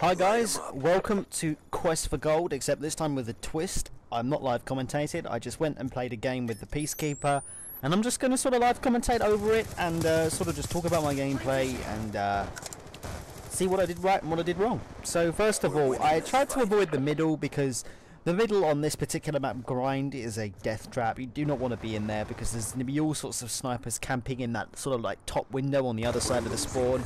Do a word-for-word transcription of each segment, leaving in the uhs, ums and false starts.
Hi guys, welcome to Quest for Gold, except this time with a twist. I'm not live commentated, I just went and played a game with the Peacekeeper, and I'm just going to sort of live commentate over it and uh, sort of just talk about my gameplay and uh, see what I did right and what I did wrong. So first of all, I tried to avoid the middle because the middle on this particular map, Grind, is a death trap. You do not want to be in there because there's going to be all sorts of snipers camping in that sort of like top window on the other side of the spawn.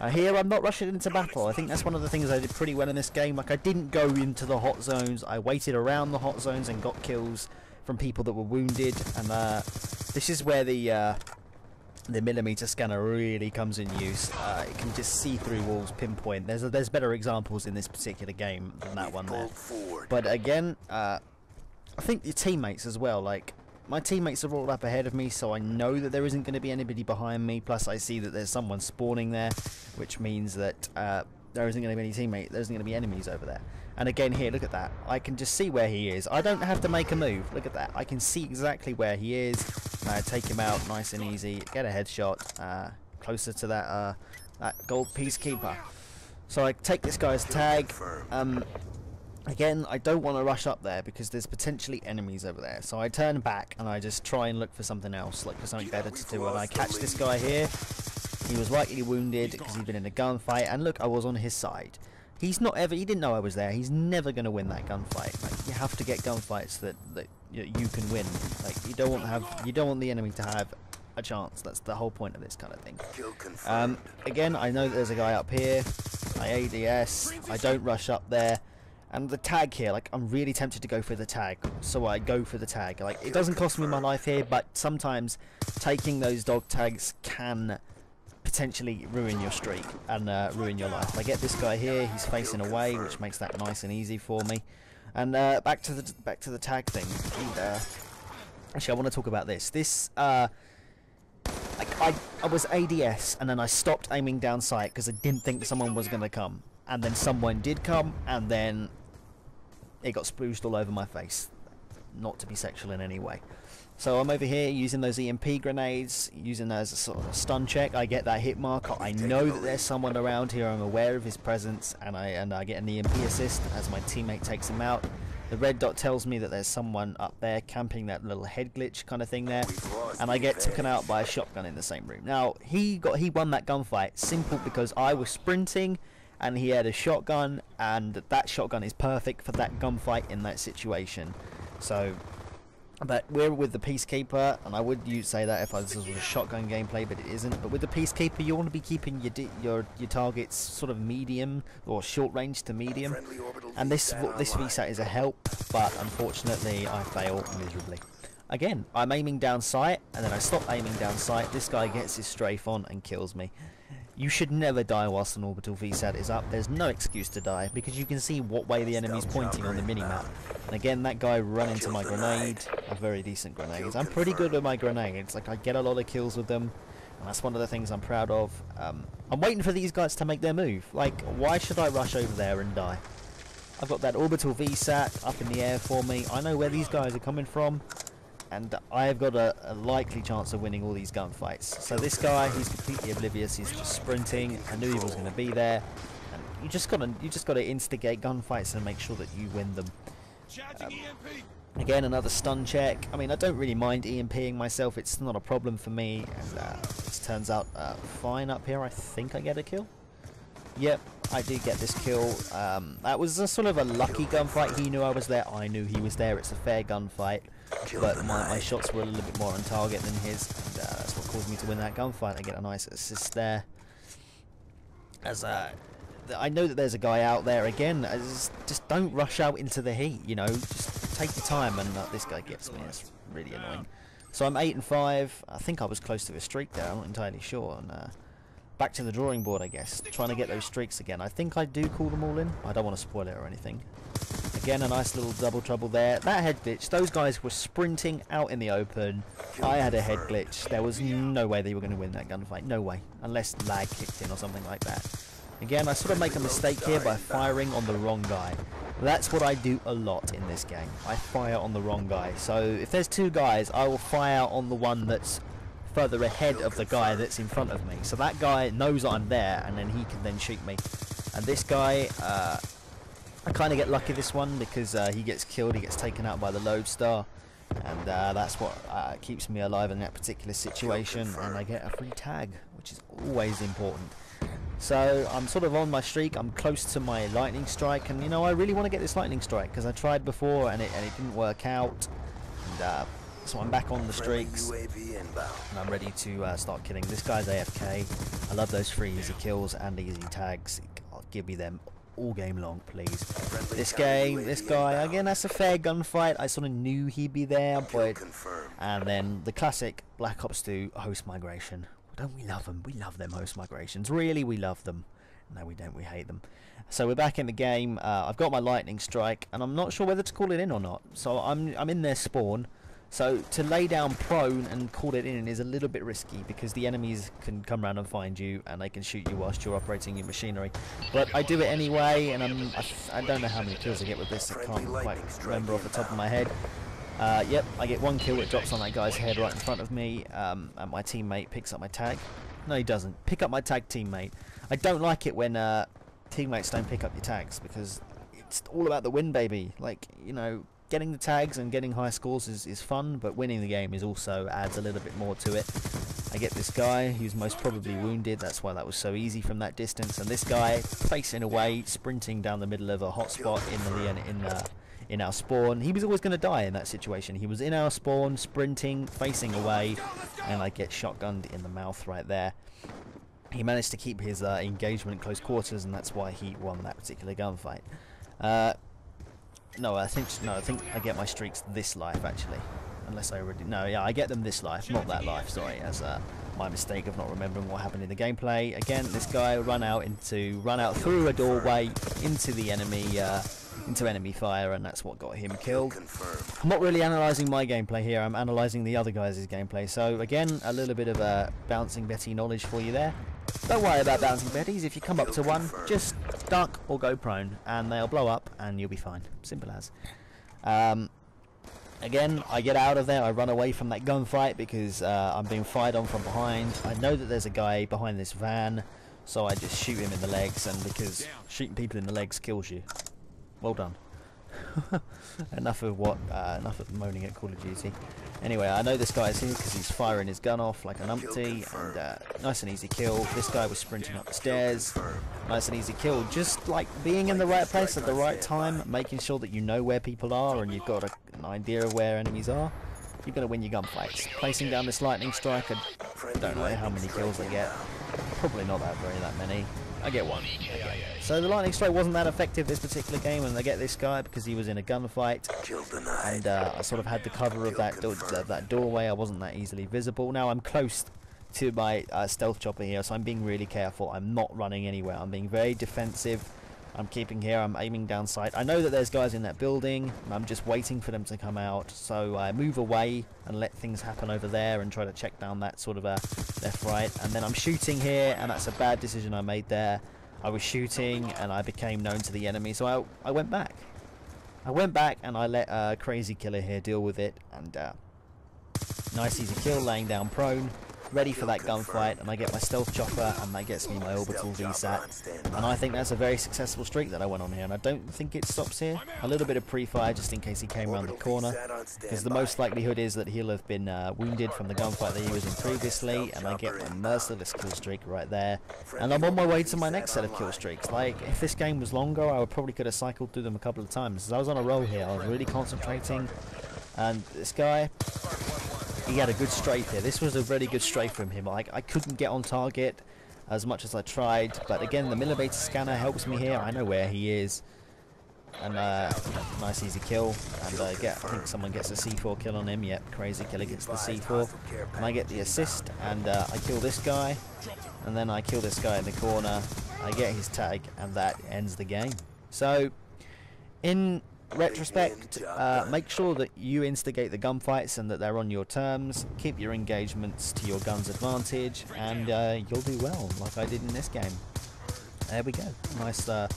Uh, here I'm not rushing into battle. I think that's one of the things I did pretty well in this game. Like, I didn't go into the hot zones. I waited around the hot zones and got kills from people that were wounded. And uh, this is where the uh, the millimeter scanner really comes in use. Uh, it can just see through walls, pinpoint. There's a, there's better examples in this particular game than that one there. But again, uh, I think your teammates as well. Like, my teammates are all up ahead of me, so I know that there isn't going to be anybody behind me. Plus, I see that there's someone spawning there, which means that uh, there isn't going to be any teammate. There isn't going to be enemies over there. And again, here, look at that. I can just see where he is. I don't have to make a move. Look at that. I can see exactly where he is. Uh, take him out nice and easy, get a headshot uh, closer to that uh, that gold Peacekeeper. So I take this guy's tag. Um, again, I don't want to rush up there because there's potentially enemies over there, so I turn back and I just try and look for something else, look for something better to do. And I catch this guy here. He was lightly wounded because he'd been in a gunfight, and look, I was on his side. He's not ever, he didn't know I was there. He's never going to win that gunfight. Like, you have to get gunfights that, that you can win. Like, you don't want to have, you don't want the enemy to have a chance. That's the whole point of this kind of thing. Um, again, I know that there's a guy up here. I A D S. I don't rush up there. And the tag here, like, I'm really tempted to go for the tag, so I go for the tag. Like, it doesn't cost me my life here, but sometimes taking those dog tags can potentially ruin your streak and uh, ruin your life. I get this guy here. He's facing away, which makes that nice and easy for me. And uh, back to the back to the tag thing. And, uh, actually, I want to talk about this. This uh, like I I was A D S and then I stopped aiming down sight because I didn't think someone was going to come, and then someone did come, and then it got splooshed all over my face. Not to be sexual in any way. So I'm over here using those E M P grenades, using that as a sort of stun check. I get that hit marker. I know that there's someone around here. I'm aware of his presence, and I and I get an E M P assist as my teammate takes him out. The red dot tells me that there's someone up there camping that little head glitch kind of thing there, and I get taken out by a shotgun in the same room. Now he got he won that gunfight simple because I was sprinting, and he had a shotgun, and that shotgun is perfect for that gunfight in that situation. So. But we're with the Peacekeeper, and I would you say that if I, this was a shotgun gameplay, but it isn't. But with the Peacekeeper, you want to be keeping your your your targets sort of medium or short range to medium. And this this V SAT is a help, but unfortunately I fail miserably. Again, I'm aiming down sight, and then I stop aiming down sight. This guy gets his strafe on and kills me. You should never die whilst an orbital V SAT is up. There's no excuse to die because you can see what way the enemy's pointing on the minimap. And again, that guy ran into my grenade. A very decent grenade. I'm pretty good with my grenades. Like, I get a lot of kills with them, and that's one of the things I'm proud of. Um, I'm waiting for these guys to make their move. Like, why should I rush over there and die? I've got that orbital V SAT up in the air for me. I know where these guys are coming from, and I've got a, a likely chance of winning all these gunfights. So this guy, he's completely oblivious, he's just sprinting. I knew he was going to be there. And you just got to you just got to instigate gunfights and make sure that you win them. Um, again, another stun check. I mean, I don't really mind EMPing myself. It's not a problem for me. And uh, it turns out uh, fine up here. I think I get a kill. Yep, I do get this kill. Um, that was a sort of a lucky gunfight. He knew I was there. I knew he was there. It's a fair gunfight. But my, my shots were a little bit more on target than his, and uh, that's what caused me to win that gunfight. I get a nice assist there. As uh, th I know that there's a guy out there again. I just, just don't rush out into the heat, you know. Just take your time, and uh, this guy gets me. It's really annoying. So I'm eight and five. I think I was close to a streak there. I'm not entirely sure. And uh, back to the drawing board, I guess. Trying to get those streaks again. I think I do call them all in. I don't want to spoil it or anything. Again, a nice little double trouble there. That head glitch, those guys were sprinting out in the open. I had a head glitch. There was no way they were going to win that gunfight. No way. Unless lag kicked in or something like that. Again, I sort of make a mistake here by firing on the wrong guy. That's what I do a lot in this game. I fire on the wrong guy. So if there's two guys, I will fire on the one that's further ahead of the guy that's in front of me. So that guy knows I'm there, and then he can then shoot me. And this guy, uh, I kind of get lucky this one because uh, he gets killed, he gets taken out by the Lodestar. And uh, that's what uh, keeps me alive in that particular situation, and I get a free tag, which is always important. So I'm sort of on my streak, I'm close to my lightning strike, and you know, I really want to get this lightning strike because I tried before and it, and it didn't work out. And, uh, so I'm back on the streaks, and I'm ready to uh, start killing. This guy's A F K. I love those free easy kills and easy tags. I'll give me them all game long, please. This game, this guy, again, that's a fair gunfight. I sort of knew he'd be there, but... And then the classic Black Ops two host migration. Don't we love them? We love them host migrations. Really, we love them. No, we don't. We hate them. So we're back in the game. Uh, I've got my lightning strike, and I'm not sure whether to call it in or not. So I'm, I'm in their spawn. So to lay down prone and call it in is a little bit risky because the enemies can come around and find you and they can shoot you whilst you're operating your machinery. But I do it anyway, and I'm, I, I don't know how many kills I get with this. I can't quite remember off the top of my head. Uh, yep, I get one kill. It drops on that guy's head right in front of me, um, and my teammate picks up my tag. No, he doesn't. Pick up my tag, teammate. I don't like it when uh, teammates don't pick up your tags because it's all about the win, baby. Like, you know... Getting the tags and getting high scores is, is fun, but winning the game is also adds a little bit more to it. I get this guy who's most probably wounded, that's why that was so easy from that distance, and this guy facing away, sprinting down the middle of a hotspot in the in uh, in our spawn. He was always going to die in that situation. He was in our spawn, sprinting, facing away, and I get shotgunned in the mouth right there. He managed to keep his uh, engagement close quarters, and that's why he won that particular gunfight. Uh, No, I think no. I think I get my streaks this life actually, unless I already. No, yeah, I get them this life, not that life. Sorry, as uh, my mistake of not remembering what happened in the gameplay. Again, this guy run out into, run out through a doorway into the enemy, uh, into enemy fire, and that's what got him killed. I'm not really analysing my gameplay here. I'm analysing the other guys' gameplay. So again, a little bit of uh, bouncing Betty knowledge for you there. Don't worry about bouncing Bettys. If you come up to one, just duck or go prone, and they'll blow up, and you'll be fine. Simple as. Um, again, I get out of there. I run away from that gunfight because uh, I'm being fired on from behind. I know that there's a guy behind this van, so I just shoot him in the legs, and because shooting people in the legs kills you. Well done. Enough of what? Uh, enough of moaning at Call of Duty. Anyway, I know this guy is here because he's firing his gun off like an umpty, and uh, nice and easy kill. This guy was sprinting up the stairs. Nice and easy kill. Just like being in the right place at the right time, making sure that you know where people are and you've got a, an idea of where enemies are. You're going to win your gunfights. Placing down this lightning strike, I don't know how many kills I get. Probably not that very that many. I get one. Okay. So the lightning strike wasn't that effective this particular game, and I get this guy because he was in a gunfight, and uh, I sort of had the cover of that do uh, that doorway. I wasn't that easily visible. Now I'm close to my uh, stealth chopper here, so I'm being really careful. I'm not running anywhere. I'm being very defensive. I'm keeping here. I'm aiming down sight. I know that there's guys in that building, and I'm just waiting for them to come out. So I move away and let things happen over there and try to check down that sort of a left, right. And then I'm shooting here, and that's a bad decision I made there. I was shooting, and I became known to the enemy, so I, I went back. I went back, and I let uh, Crazy Killer here deal with it. And uh, nice easy kill, laying down prone. Ready for that gunfight, and I get my stealth chopper, and that gets me my orbital V SAT, and I think that's a very successful streak that I went on here, and I don't think it stops here. A little bit of pre-fire just in case he came around the corner, because the most likelihood is that he'll have been uh, wounded from the gunfight that he was in previously, and I get my merciless kill streak right there, and I'm on my way to my next set of kill streaks. Like, if this game was longer, I would probably could have cycled through them a couple of times, because I was on a roll here, I was really concentrating, and this guy... He had a good strafe here. This was a really good strafe from him. I, I couldn't get on target as much as I tried, but again, the millimeter scanner helps me here. I know where he is. And uh, nice easy kill. And uh, get, I think someone gets a C four kill on him. Yep, Crazy Killer gets the C four. And I get the assist, and uh, I kill this guy. And then I kill this guy in the corner. I get his tag, and that ends the game. So, in... retrospect, uh, make sure that you instigate the gunfights and that they're on your terms. Keep your engagements to your gun's advantage, and uh, you'll do well, like I did in this game. There we go. Nice uh,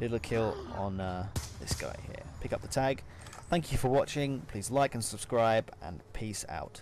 little kill on uh, this guy here. Pick up the tag. Thank you for watching. Please like and subscribe, and peace out.